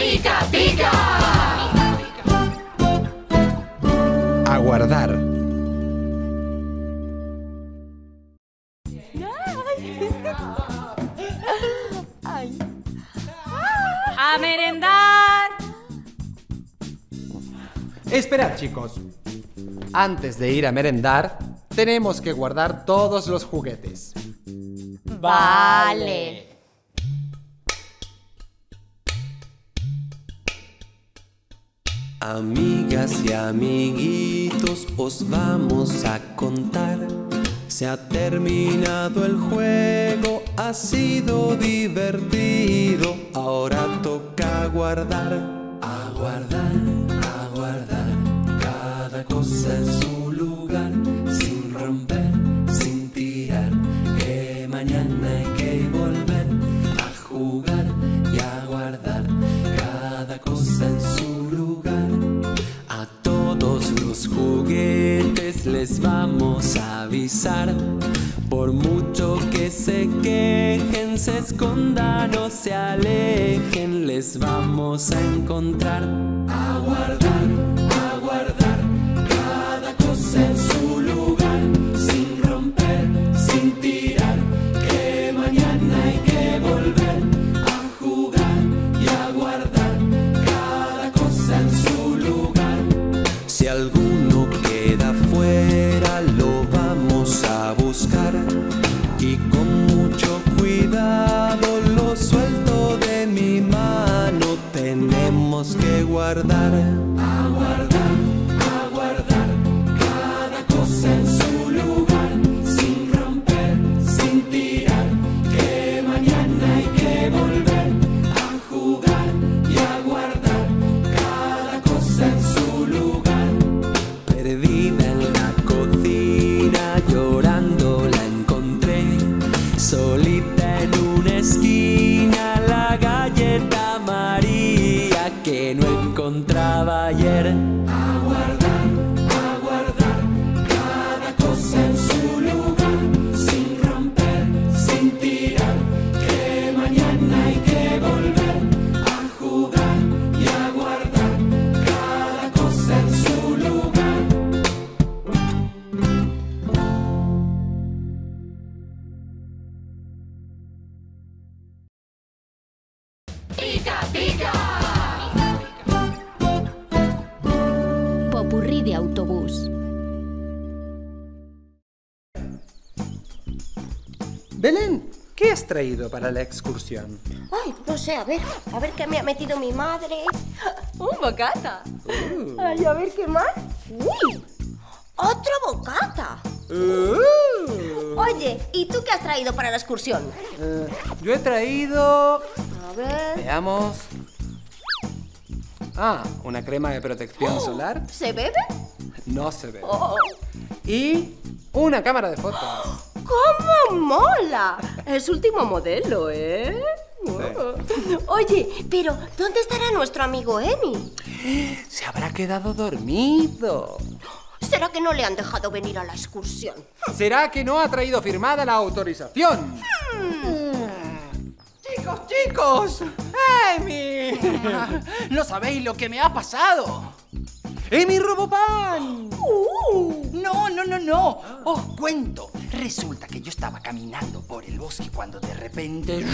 ¡Pica, pica! Aguardar. Ay. A merendar. Esperad, chicos. Antes de ir a merendar, tenemos que guardar todos los juguetes. Vale. Amigas y amiguitos, os vamos a contar. Se ha terminado el juego, ha sido divertido. Ahora toca guardar, aguardar, aguardar. Cada cosa en su lugar, sin romper, sin tirar. Que mañana hay que volver a jugar y a guardar. Cada cosa en su lugar. A todos los juguetes les vamos a avisar. Por mucho que se quejen, se escondan o se alejen, les vamos a encontrar. A guardar, a guardar. Cada cosa en su lugar, sin romper, sin tirar. Que mañana hay que volver a jugar y a guardar. Cada cosa en su lugar. Si alguno queda fuera, lo vamos a buscar. Y con mucho cuidado lo suelto de mi mano. Tenemos que guardar. A guardar, a guardar. Cada cosa en su lugar, sin romper, sin tirar. Que mañana hay que volver a jugar y a guardar. Cada cosa en su lugar. Perdida en la cocina, llorando la encontré. Solita en una esquina, la galleta María que no encontraba ayer. Belén, ¿qué has traído para la excursión? Ay, no sé, a ver qué me ha metido mi madre. ¡Un bocata! Ay, a ver qué más. ¡Uy! ¡Otro bocata! Oye, ¿y tú qué has traído para la excursión? Yo he traído... A ver... Veamos... Ah, una crema de protección solar. ¿Se bebe? No se bebe. Y una cámara de fotos. ¡Cómo mola! Es último modelo, ¿eh? Sí. Oye, pero ¿dónde estará nuestro amigo Emi? Se habrá quedado dormido. ¿Será que no le han dejado venir a la excursión? ¿Será que no ha traído firmada la autorización? ¡Chicos, chicos! ¡Emi! ¿No sabéis lo que me ha pasado? ¡Emi Robopán! No. Os cuento. Resulta que yo estaba caminando por el bosque cuando de repente...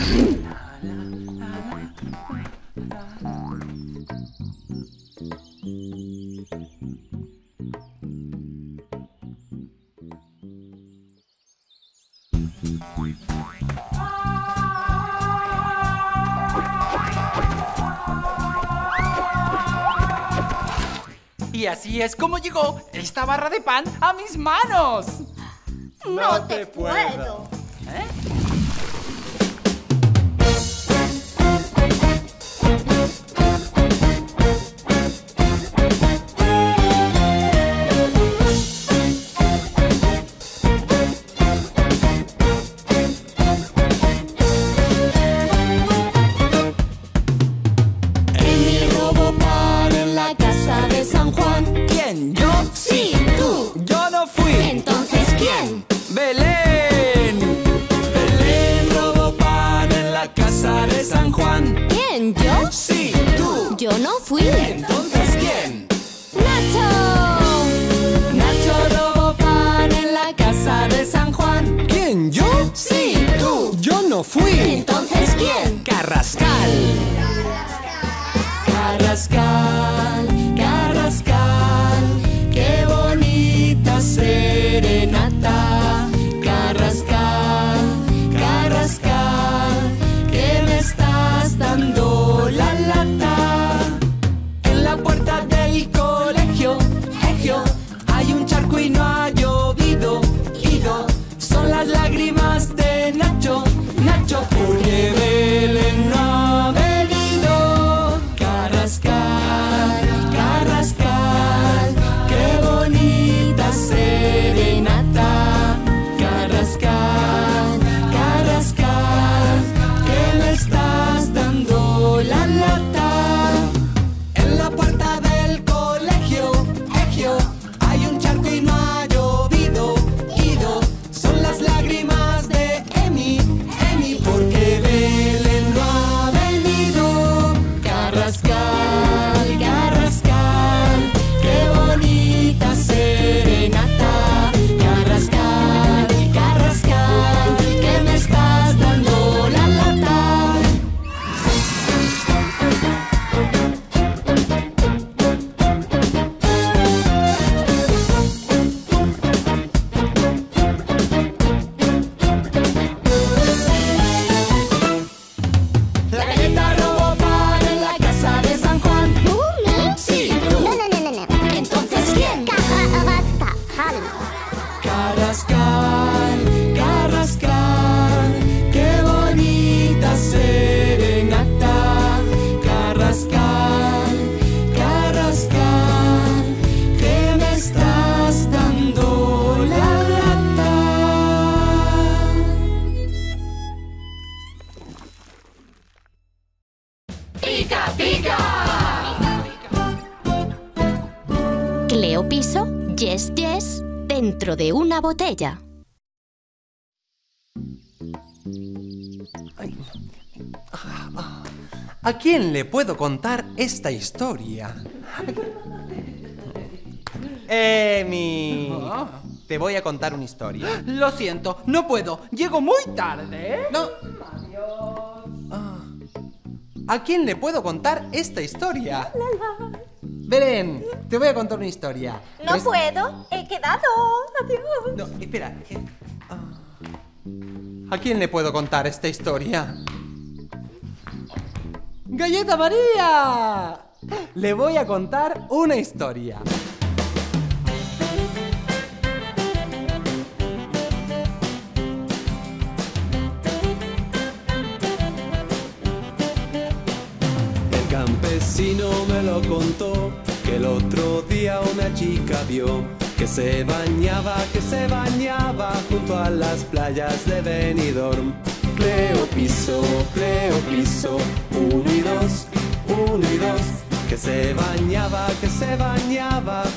Y así es como llegó esta barra de pan a mis manos. ¡No te puedo! ¿Eh? Emi Robopán en la casa de San Juan. ¿Quién? ¿Yo? Sí, tú. Yo no fui. Entonces, ¿quién? ¡Belén! fui. ¿Y entonces quién? ¡Nacho! Nacho Robopán en la casa de San Juan. ¿Quién? ¿Yo? Sí, tú. Yo no fui. ¿Y entonces quién? Carrascal. Carrascal, Carrascal, qué bonita serenata. Carrascal, Carrascal, que me estás dando la lata. En la puerta del colegio, egio, hay un charco y no ha llovido, ido. Son las lágrimas de Nacho, Nacho, porque Belén no ha venido. Carrascal, Carrascal, qué bonita serenata. Carrascal, Carrascal, que le estás dando la lata. En la puerta del colegio, egio, hay un charco y no ha llovido, ido. Son las lágrimas de Emi, Emi, porque Belén no ha venido. Carrascal, Carrascal, qué bonita serenata. Carrascal, Carrascal, que me estás dando la lata. La galleta Robopán en la casa de San Juan. Sí, tú. No. Entonces, ¿quién? Carrascal, Carrascal, qué bonita serenata. Carrascal, Carrascal, que me estás dando la lata. ¡Pica, pica! Cleo piso, yes, yes, dentro de una botella. ¿A quién le puedo contar esta historia? Emi, te voy a contar una historia. Lo siento, no puedo. Llego muy tarde. No. ¿A quién le puedo contar esta historia? Belén, te voy a contar una historia. No Pero es- puedo, he quedado. Adiós. No, espera. ¿A quién le puedo contar esta historia? ¡Galleta María! Le voy a contar una historia. El campesino me lo contó, que el otro día una chica vio que se bañaba junto a las playas de Benidorm. Cleo piso, uno y dos, que se bañaba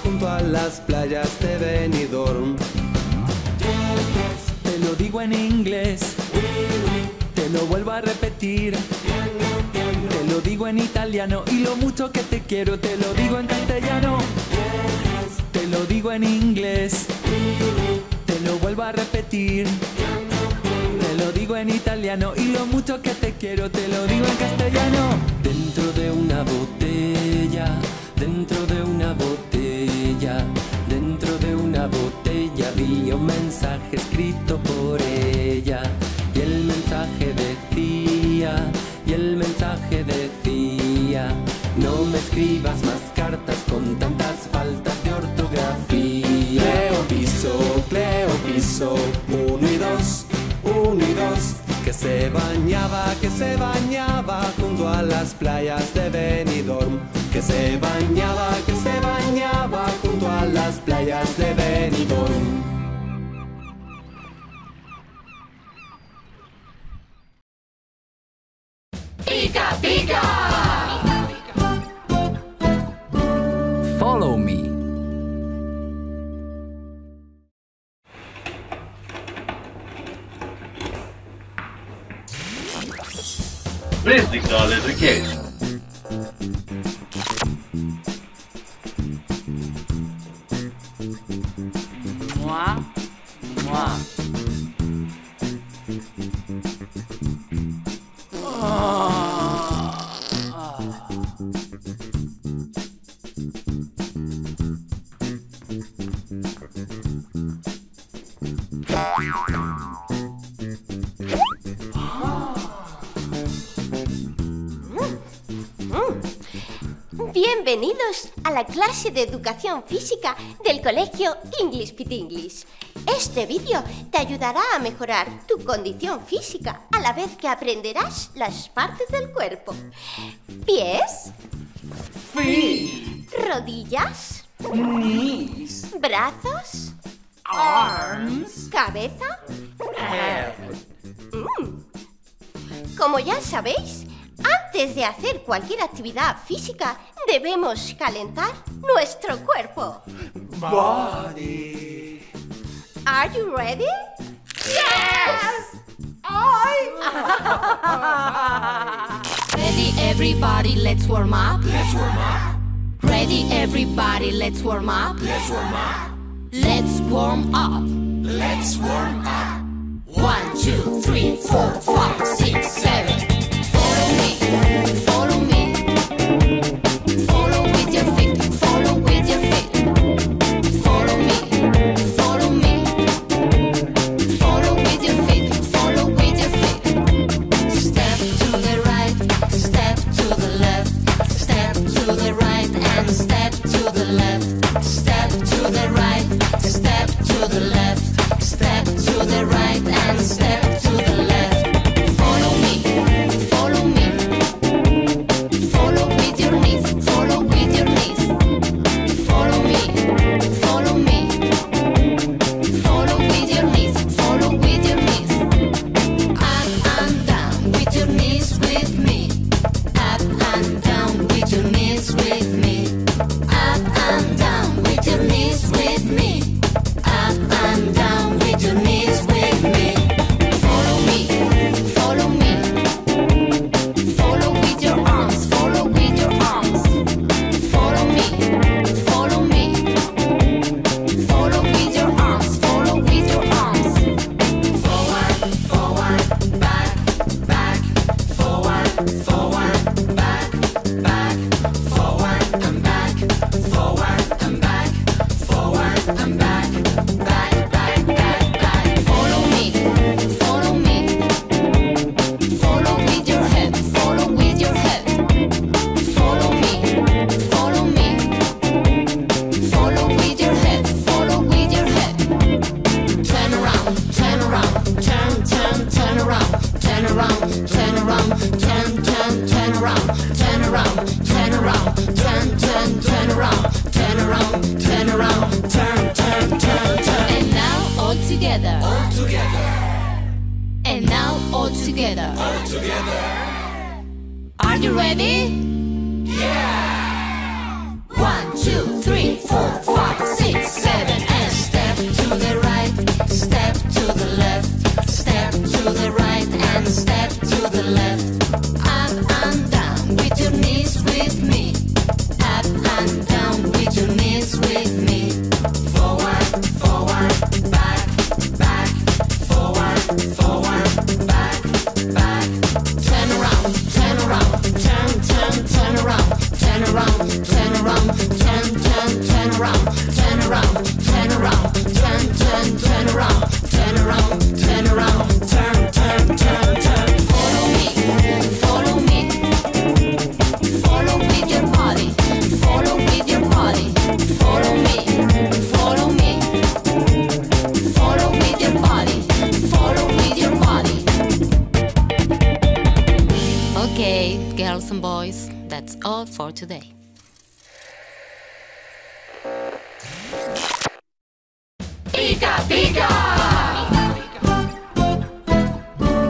junto a las playas de Benidorm. Te lo digo en inglés, te lo vuelvo a repetir. Te lo digo en italiano y lo mucho que te quiero, te lo digo en castellano. Te lo digo en inglés, te lo vuelvo a repetir. Te lo digo en italiano y lo mucho que te quiero, te lo digo en castellano. Dentro de una botella, vi un mensaje escrito por ella. Y el mensaje decía, no me escribas más cartas con tantas faltas de ortografía. Cleo piso, uno y dos, que se bañaba junto a las playas de Benidorm. Que se bañaba junto a las playas de Benidorm. ¡Pica, pica! Follow me. Please ignore the education. Bienvenidos a la clase de Educación Física del Colegio English Pit English. Este vídeo te ayudará a mejorar tu condición física a la vez que aprenderás las partes del cuerpo. Pies. Feet. Rodillas. Knees. Brazos. Arms. Cabeza. Head. Como ya sabéis, antes de hacer cualquier actividad física, debemos calentar nuestro cuerpo. Body. Are you ready? Yes! I'm ready, everybody, let's warm up. Let's warm up. Ready, everybody, let's warm up. Let's warm up. Let's warm up. Let's warm up. 1, 2, 3, 4, 5, 6, 7. Follow me, follow with your feet, follow with your feet. Follow me, follow me, follow with your feet, follow with your feet. Step to the right, step to the left, step to the right and step to the left. Step to the right, step to the left, step to the right and step to the left.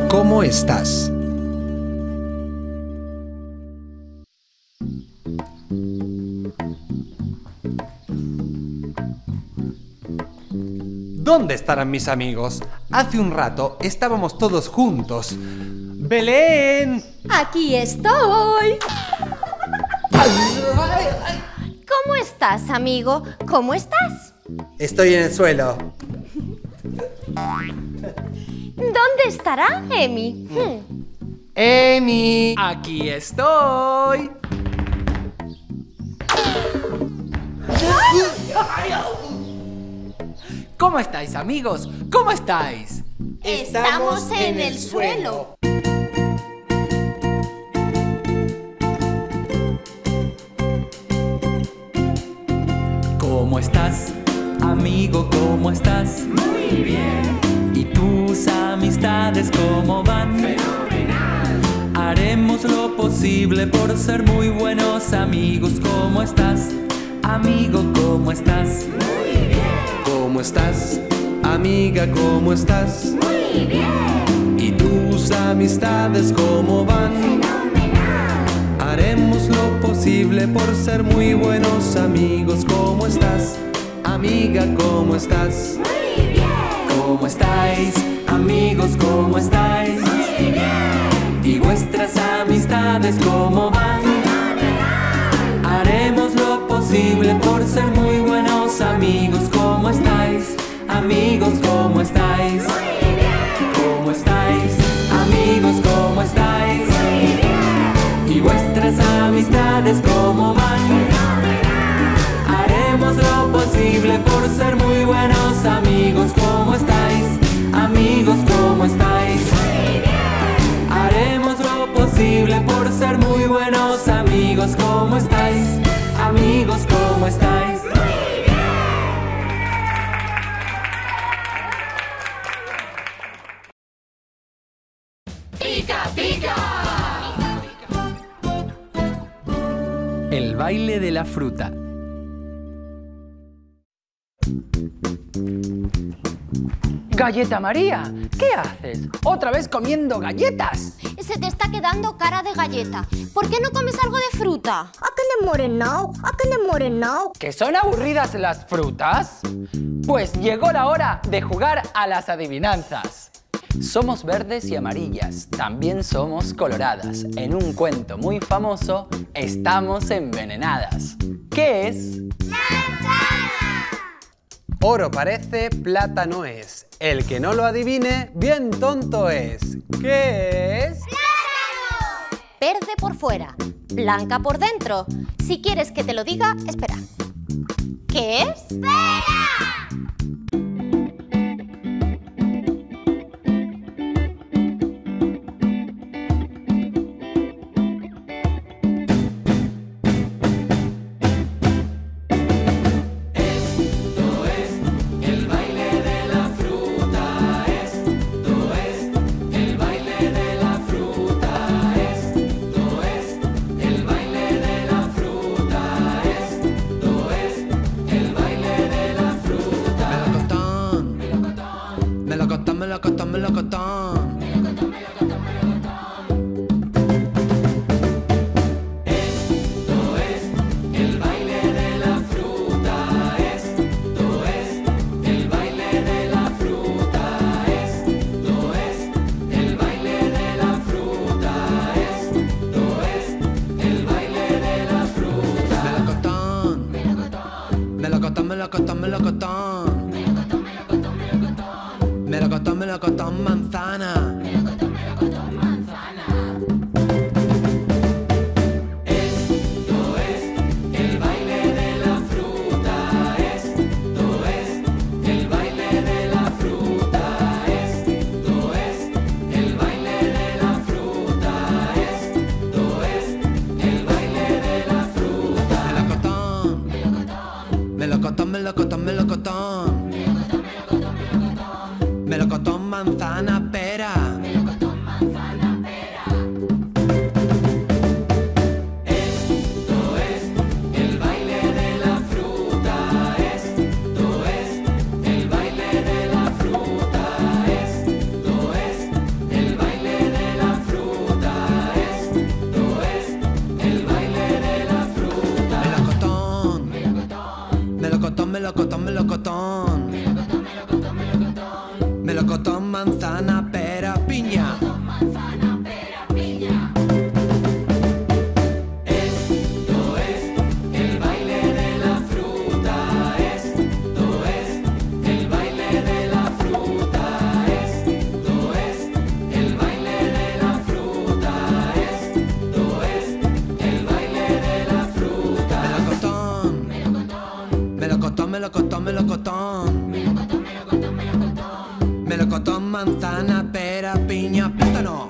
¿Cómo estás? ¿Dónde estarán mis amigos? Hace un rato estábamos todos juntos. ¡Belén! ¡Aquí estoy! ¿Cómo estás, amigo? ¿Cómo estás? Estoy en el suelo. ¿Dónde estará Emi? ¡Emi! ¡Aquí estoy! ¿Cómo estáis, amigos? ¿Cómo estáis? Estamos en el suelo. ¿Cómo estás? Amigo, ¿cómo estás? Muy bien. ¿Y tus amistades cómo van? Fenomenal. Haremos lo posible por ser muy buenos amigos. ¿Cómo estás? Amigo, ¿cómo estás? Muy bien. ¿Cómo estás? Amiga, ¿cómo estás? Muy bien. ¿Y tus amistades cómo van? Fenomenal. Haremos lo posible por ser muy buenos amigos. ¿Cómo estás? Amiga, ¿cómo estás? Muy bien. ¿Cómo estáis? Amigos, ¿cómo estáis? Muy bien. ¿Y vuestras amistades cómo van? Fenomenal. Haremos lo posible por ser muy buenos amigos. ¿Cómo estáis? Amigos, ¿cómo estáis? Muy bien. ¿Cómo estáis? Amigos, ¿cómo estáis? Muy bien. ¿Y vuestras amistades cómo van? Fenomenal. Haremos lo posible por ser muy buenos amigos. ¿Cómo estáis? Amigos, ¿cómo estáis? Muy bien. Haremos lo posible por ser muy buenos amigos. ¿Cómo estáis? Amigos, ¿cómo estáis? El baile de la fruta. Galleta María, ¿qué haces? ¿Otra vez comiendo galletas? Se te está quedando cara de galleta. ¿Por qué no comes algo de fruta? ¿A qué le mueren now? ¿A qué le mueren now? ¿Que son aburridas las frutas? Pues llegó la hora de jugar a las adivinanzas. Somos verdes y amarillas, también somos coloradas. En un cuento muy famoso, estamos envenenadas. ¿Qué es? ¡Manzana! Oro parece, plata no es. El que no lo adivine, bien tonto es. ¿Qué es? ¡Plátano! Verde por fuera, blanca por dentro. Si quieres que te lo diga, espera. ¿Qué es? ¡Pera! Melocotón, manzana, pera, piña, plátano.